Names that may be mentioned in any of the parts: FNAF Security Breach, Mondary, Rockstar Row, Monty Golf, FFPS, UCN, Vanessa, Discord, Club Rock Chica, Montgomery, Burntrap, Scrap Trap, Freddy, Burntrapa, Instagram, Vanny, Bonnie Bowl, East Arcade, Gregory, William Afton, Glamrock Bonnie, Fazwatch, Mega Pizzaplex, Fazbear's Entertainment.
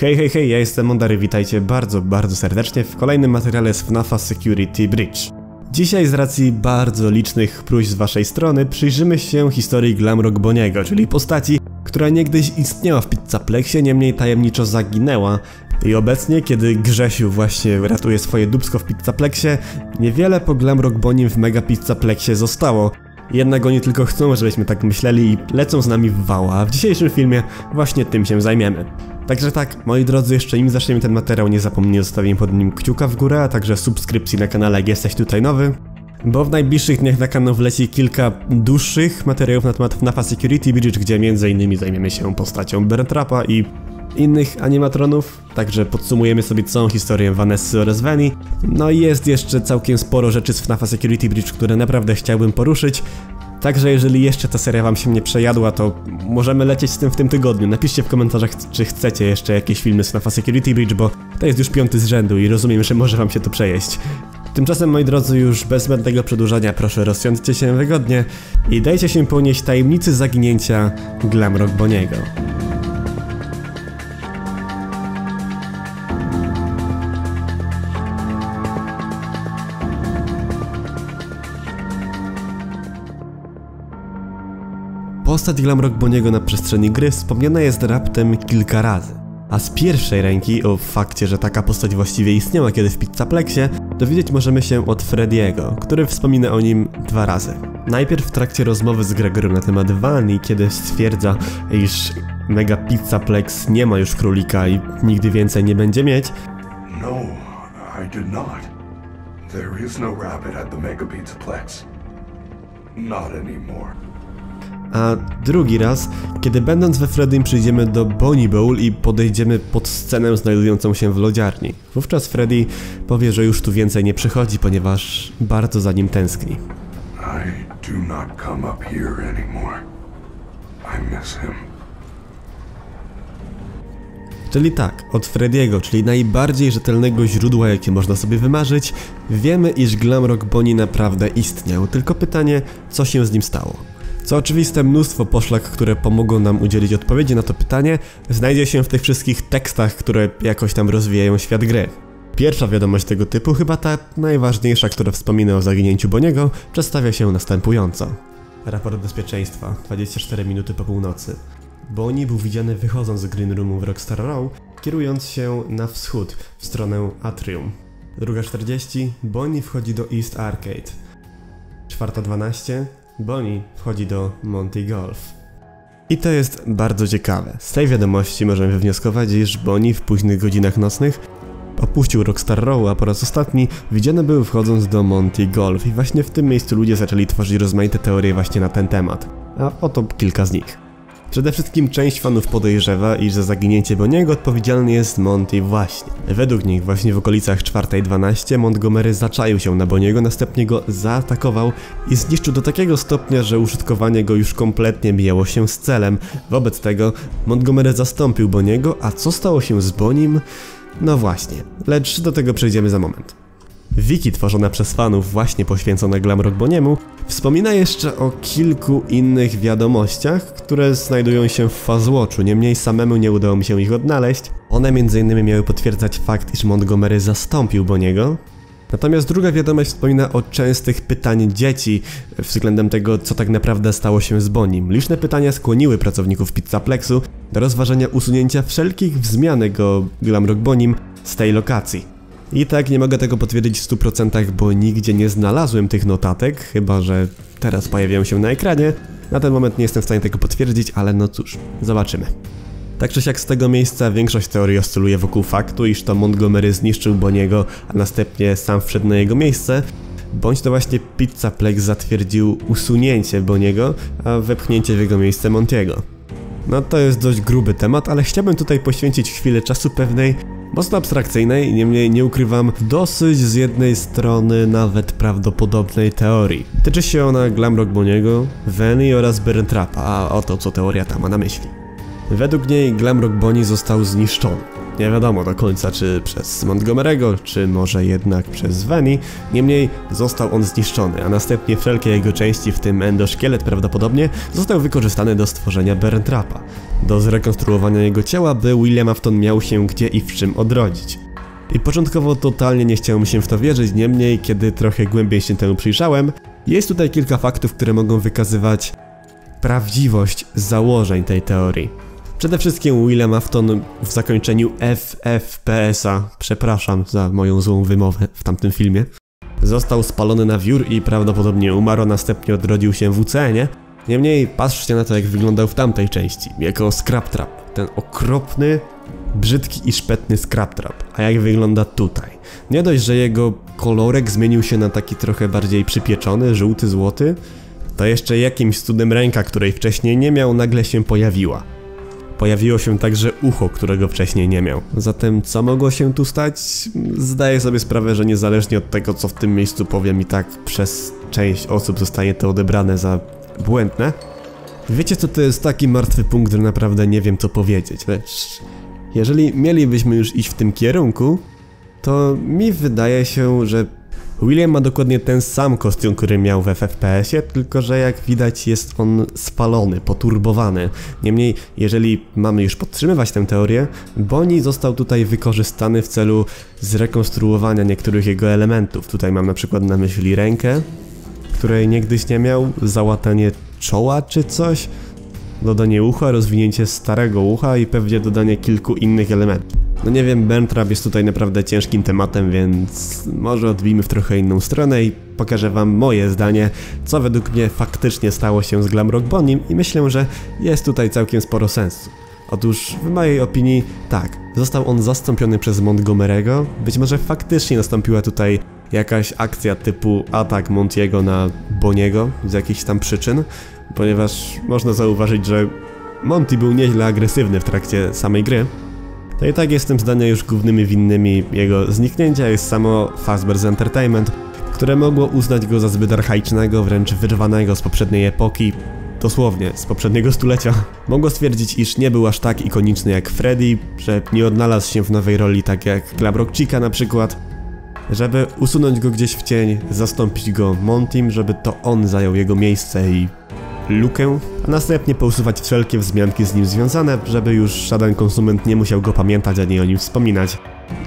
Hej, hej, hej, ja jestem Mondary, witajcie bardzo, bardzo serdecznie w kolejnym materiale z FNAFa Security Breach. Dzisiaj z racji bardzo licznych próśb z waszej strony przyjrzymy się historii Glamrock Bonniego, czyli postaci, która niegdyś istniała w Pizzaplexie, niemniej tajemniczo zaginęła. I obecnie, kiedy Grzesiu właśnie ratuje swoje dupsko w Pizzaplexie, niewiele po Glamrock Bonnie w Mega Pizzaplexie zostało. Jednak oni tylko chcą, żebyśmy tak myśleli i lecą z nami w wała, a w dzisiejszym filmie właśnie tym się zajmiemy. Także tak, moi drodzy, jeszcze nim zaczniemy ten materiał, nie zapomnij o zostawieniu pod nim kciuka w górę, a także subskrypcji na kanale, jak jesteś tutaj nowy. Bo w najbliższych dniach na kanał wleci kilka dłuższych materiałów na temat FNAFa Security Breach, gdzie m.in. zajmiemy się postacią Burntrapa i innych animatronów, także podsumujemy sobie całą historię Vanessy oraz Vanny. No i jest jeszcze całkiem sporo rzeczy z FNAFa Security Breach, które naprawdę chciałbym poruszyć. Także jeżeli jeszcze ta seria wam się nie przejadła, to możemy lecieć z tym w tym tygodniu. Napiszcie w komentarzach, czy chcecie jeszcze jakieś filmy z FNAFa Security Breach, bo to jest już 5. z rzędu i rozumiem, że może wam się to przejeść. Tymczasem, moi drodzy, już bez zbędnego przedłużania, proszę rozsiądźcie się wygodnie i dajcie się ponieść tajemnicy zaginięcia Glamrock Bonniego. Postać Glamrock Bonniego na przestrzeni gry wspomniana jest raptem kilka razy, a z pierwszej ręki o fakcie, że taka postać właściwie istniała kiedyś w Pizzaplexie, dowiedzieć możemy się od Freddy'ego, który wspomina o nim 2 razy. Najpierw w trakcie rozmowy z Gregorym na temat Vanny, kiedy stwierdza, iż Mega Pizzaplex nie ma już królika i nigdy więcej nie będzie mieć. No, I did not. There is no rabbit at the Mega Pizzaplex. Not anymore. A drugi raz, kiedy będąc we Freddym przyjdziemy do Bonnie Bowl i podejdziemy pod scenę znajdującą się w lodziarni. Wówczas Freddy powie, że już tu więcej nie przychodzi, ponieważ bardzo za nim tęskni. I do not come up here anymore. I miss him. Czyli tak, od Freddy'ego, czyli najbardziej rzetelnego źródła, jakie można sobie wymarzyć, wiemy, iż Glamrock Bonnie naprawdę istniał, tylko pytanie, co się z nim stało. Co oczywiste, mnóstwo poszlak, które pomogą nam udzielić odpowiedzi na to pytanie, znajdzie się w tych wszystkich tekstach, które jakoś tam rozwijają świat gry. Pierwsza wiadomość tego typu, chyba ta najważniejsza, która wspomina o zaginięciu Bonniego, przedstawia się następująco. Raport bezpieczeństwa, 24 minuty po północy. Bonnie był widziany wychodząc z Green Roomu w Rockstar Row, kierując się na wschód, w stronę atrium. 2:40, Bonnie wchodzi do East Arcade. 4:12, Bonnie wchodzi do Monty Golf. I to jest bardzo ciekawe. Z tej wiadomości możemy wywnioskować, iż Bonnie w późnych godzinach nocnych opuścił Rockstar Row, a po raz ostatni widziany był wchodząc do Monty Golf. I właśnie w tym miejscu ludzie zaczęli tworzyć rozmaite teorie właśnie na ten temat. A oto kilka z nich. Przede wszystkim część fanów podejrzewa, iż za zaginięcie Bonniego odpowiedzialny jest Monty właśnie. Według nich właśnie w okolicach 4:12 Montgomery zaczaił się na Bonniego, następnie go zaatakował i zniszczył do takiego stopnia, że użytkowanie go już kompletnie mijało się z celem. Wobec tego Montgomery zastąpił Bonniego, a co stało się z Bonnim? No właśnie, lecz do tego przejdziemy za moment. Wiki tworzona przez fanów właśnie poświęcona Glamrock Bonniemu wspomina jeszcze o kilku innych wiadomościach, które znajdują się w Fazwatchu, niemniej samemu nie udało mi się ich odnaleźć. One m.in. miały potwierdzać fakt, iż Montgomery zastąpił Bonniego. Natomiast druga wiadomość wspomina o częstych pytaniach dzieci względem tego, co tak naprawdę stało się z Bonnim. Liczne pytania skłoniły pracowników Pizzaplexu do rozważenia usunięcia wszelkich wzmianek o Glamrock Bonnim z tej lokacji. I tak nie mogę tego potwierdzić w 100%, bo nigdzie nie znalazłem tych notatek, chyba że teraz pojawiają się na ekranie. Na ten moment nie jestem w stanie tego potwierdzić, ale no cóż, zobaczymy. Tak czy siak z tego miejsca większość teorii oscyluje wokół faktu, iż to Montgomery zniszczył Bonniego, a następnie sam wszedł na jego miejsce, bądź to właśnie Pizzaplex zatwierdził usunięcie Bonniego, a wepchnięcie w jego miejsce Montiego. No to jest dość gruby temat, ale chciałbym tutaj poświęcić chwilę czasu pewnej mocno abstrakcyjnej, niemniej nie ukrywam, dosyć z jednej strony nawet prawdopodobnej teorii. Tyczy się ona Glamrock Bonniego, Vanny oraz Burntrapa, a oto co teoria ta ma na myśli. Według niej Glamrock Bonnie został zniszczony. Nie wiadomo do końca, czy przez Montgomery'ego, czy może jednak przez Vanny. Niemniej został on zniszczony, a następnie wszelkie jego części, w tym endoszkielet prawdopodobnie, został wykorzystany do stworzenia Burntrapa. Do zrekonstruowania jego ciała, by William Afton miał się gdzie i w czym odrodzić. I początkowo totalnie nie chciałem się w to wierzyć, niemniej kiedy trochę głębiej się temu przyjrzałem, jest tutaj kilka faktów, które mogą wykazywać prawdziwość założeń tej teorii. Przede wszystkim William Afton w zakończeniu FFPS-a, przepraszam za moją złą wymowę w tamtym filmie, został spalony na wiór i prawdopodobnie umarł, a następnie odrodził się w UCN-ie. Niemniej patrzcie na to, jak wyglądał w tamtej części, jako Scrap Trap, ten okropny, brzydki i szpetny Scrap Trap, a jak wygląda tutaj. Nie dość, że jego kolorek zmienił się na taki trochę bardziej przypieczony, żółty, złoty, to jeszcze jakimś cudem ręka, której wcześniej nie miał, nagle się pojawiła. Pojawiło się także ucho, którego wcześniej nie miał. Zatem co mogło się tu stać? Zdaję sobie sprawę, że niezależnie od tego, co w tym miejscu powiem, i tak przez część osób zostanie to odebrane za błędne. Wiecie co, to jest taki martwy punkt, że naprawdę nie wiem co powiedzieć, lecz jeżeli mielibyśmy już iść w tym kierunku, to mi wydaje się, że William ma dokładnie ten sam kostium, który miał w FFPS-ie, tylko że jak widać jest on spalony, poturbowany. Niemniej, jeżeli mamy już podtrzymywać tę teorię, Bonnie został tutaj wykorzystany w celu zrekonstruowania niektórych jego elementów. Tutaj mam na przykład na myśli rękę, której niegdyś nie miał, załatanie czoła czy coś, dodanie ucha, rozwinięcie starego ucha i pewnie dodanie kilku innych elementów. No nie wiem, Burntrap jest tutaj naprawdę ciężkim tematem, więc może odbijmy w trochę inną stronę i pokażę wam moje zdanie, co według mnie faktycznie stało się z Glamrock Bonnie, i myślę, że jest tutaj całkiem sporo sensu. Otóż w mojej opinii tak, został on zastąpiony przez Montgomery'ego, być może faktycznie nastąpiła tutaj jakaś akcja typu atak Montiego na Bonniego z jakichś tam przyczyn, ponieważ można zauważyć, że Monty był nieźle agresywny w trakcie samej gry. To i tak jestem zdania już głównymi winnymi jego zniknięcia jest samo Fazbear's Entertainment, które mogło uznać go za zbyt archaicznego, wręcz wyrwanego z poprzedniej epoki, dosłownie z poprzedniego stulecia. Mogło stwierdzić, iż nie był aż tak ikoniczny jak Freddy, że nie odnalazł się w nowej roli tak jak Club Rock Chica na przykład, żeby usunąć go gdzieś w cień, zastąpić go Montym, żeby to on zajął jego miejsce i lukę, a następnie pousuwać wszelkie wzmianki z nim związane, żeby już żaden konsument nie musiał go pamiętać ani o nim wspominać.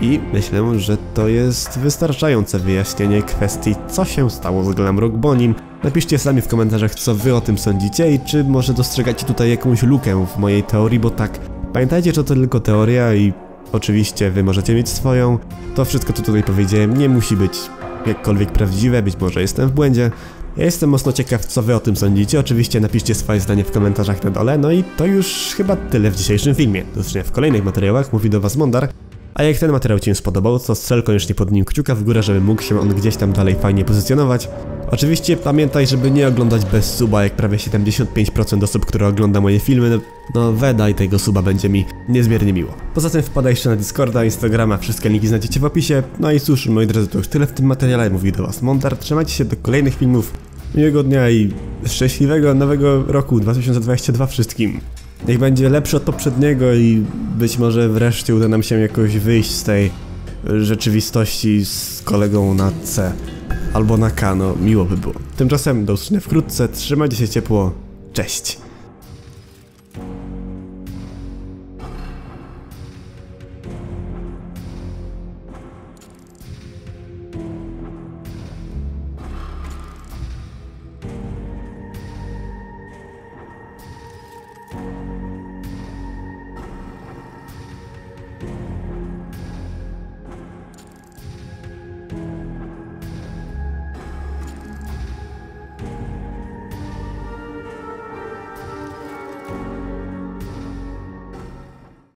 I myślę, że to jest wystarczające wyjaśnienie kwestii, co się stało z Glamrock Bonnie. Napiszcie sami w komentarzach, co wy o tym sądzicie i czy może dostrzegacie tutaj jakąś lukę w mojej teorii, bo tak, pamiętajcie, że to tylko teoria i oczywiście wy możecie mieć swoją. To wszystko, co tutaj powiedziałem, nie musi być jakkolwiek prawdziwe, być może jestem w błędzie. Ja jestem mocno ciekaw, co wy o tym sądzicie, oczywiście napiszcie swoje zdanie w komentarzach na dole, no i to już chyba tyle w dzisiejszym filmie. Do zobaczenia w kolejnych materiałach, mówi do was Mondar, a jak ten materiał ci się spodobał, to strzel koniecznie pod nim kciuka w górę, żeby mógł się on gdzieś tam dalej fajnie pozycjonować. Oczywiście pamiętaj, żeby nie oglądać bez suba, jak prawie 75% osób, które ogląda moje filmy, no wedaj tego suba, będzie mi niezmiernie miło. Poza tym wpadaj jeszcze na Discorda, Instagrama, wszystkie linki znajdziecie w opisie. No i cóż, moi drodzy, to już tyle w tym materiale, mówi do was Mondar, trzymajcie się do kolejnych filmów, miłego dnia i szczęśliwego nowego roku 2022 wszystkim. Niech będzie lepszy od poprzedniego i być może wreszcie uda nam się jakoś wyjść z tej rzeczywistości z kolegą na C. Albo na K, no miło by było. Tymczasem do usłyszenia wkrótce, trzymajcie się ciepło, cześć!